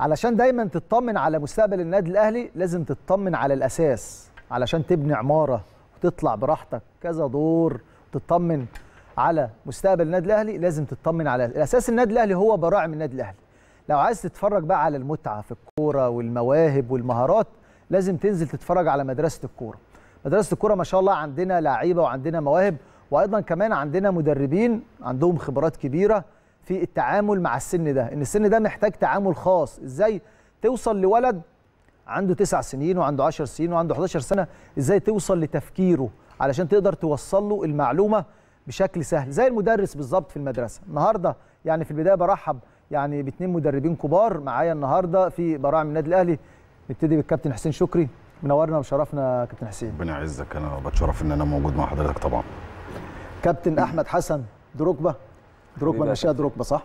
علشان دايما تطمن على مستقبل النادي الاهلي لازم تطمن على الاساس، علشان تبني عماره وتطلع براحتك كذا دور وتطمن على مستقبل النادي الاهلي، لازم تطمن على الاساس. النادي الاهلي هو براعم النادي الاهلي. لو عايز تتفرج بقى على المتعه في الكوره والمواهب والمهارات لازم تنزل تتفرج على مدرسه الكوره. مدرسه الكوره ما شاء الله عندنا لعيبه وعندنا مواهب، وايضا كمان عندنا مدربين عندهم خبرات كبيره في التعامل مع السن ده، ان السن ده محتاج تعامل خاص. ازاي توصل لولد عنده 9 سنين وعنده 10 سنين وعنده 11 سنه، ازاي توصل لتفكيره علشان تقدر توصل له المعلومه بشكل سهل زي المدرس بالظبط في المدرسه. النهارده يعني في البدايه برحب يعني باثنين مدربين كبار معايا النهارده في براعم النادي الاهلي. نبتدي بالكابتن حسين شكري، منورنا وشرفنا كابتن حسين. ربنا يعزك، انا بتشرف ان انا موجود مع حضرتك. طبعا كابتن احمد حسن دروكبه نشأة دروكبه صح؟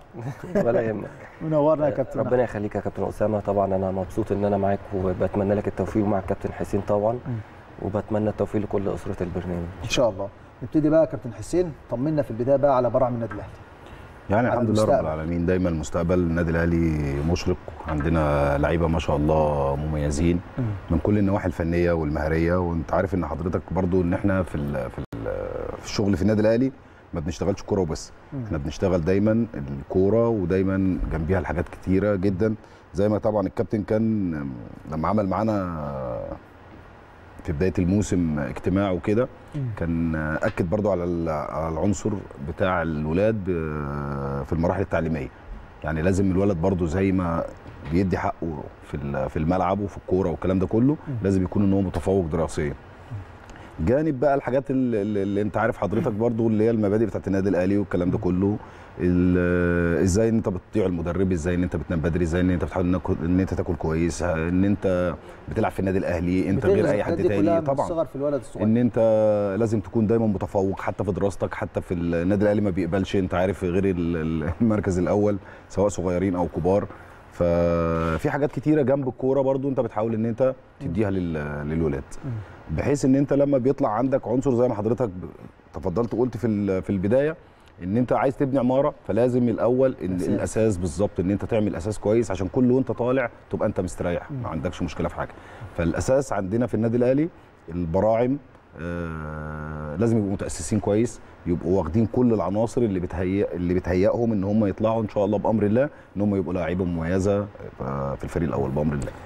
ولا يهمك. منورنا يا كابتن. ربنا يخليك يا كابتن أسامة. طبعا انا مبسوط ان انا معاك وبتمنى لك التوفيق مع الكابتن حسين طبعا، وبتمنى التوفيق لكل اسره البرنامج ان شاء الله. نبتدي بقى كابتن حسين، طمنا في البدايه بقى على براعم النادي الاهلي. يعني الحمد لله رب العالمين، دايما مستقبل النادي الاهلي مشرق، عندنا لعيبه ما شاء الله مميزين من كل النواحي الفنيه والمهاريه. وانت عارف ان حضرتك برضو ان احنا في الشغل في النادي الاهلي ما بنشتغلش كوره وبس، احنا بنشتغل دايما الكوره ودايما جنبيها الحاجات كتيره جدا. زي ما طبعا الكابتن كان لما عمل معانا في بدايه الموسم اجتماع وكده كان اكد برضو على العنصر بتاع الولاد في المراحل التعليميه. يعني لازم الولد برضو زي ما بيدي حقه في الملعب وفي الكوره والكلام ده كله لازم يكون ان هو متفوق دراسيا. جانب بقى الحاجات اللي انت عارف حضرتك برضو اللي هي المبادئ بتاعت النادي الاهلي والكلام ده كله، ازاي ان انت بتطيع المدرب، ازاي ان انت بتنام بدري، ازاي ان انت بتحاول ان انت تاكل كويس، ان انت بتلعب في النادي الاهلي انت غير اي حد تاني. طبعا ان انت لازم تكون دايما متفوق حتى في دراستك، حتى في النادي الاهلي ما بيقبلش انت عارف غير المركز الاول سواء صغيرين او كبار. ففي حاجات كتيره جنب الكوره برضو انت بتحاول ان انت تديها للولاد، بحيث ان انت لما بيطلع عندك عنصر زي ما حضرتك تفضلت وقلت في البدايه ان انت عايز تبني عماره، فلازم الاول ان الاساس بالظبط ان انت تعمل اساس كويس عشان كل وانت طالع تبقى انت مستريح ما عندكش مشكله في حاجه. فالاساس عندنا في النادي الاهلي البراعم لازم يبقوا متاسسين كويس، يبقوا واخدين كل العناصر اللي بتهيئهم ان هم يطلعوا ان شاء الله بامر الله ان هم يبقوا لعيبه مميزه في الفريق الاول بامر الله.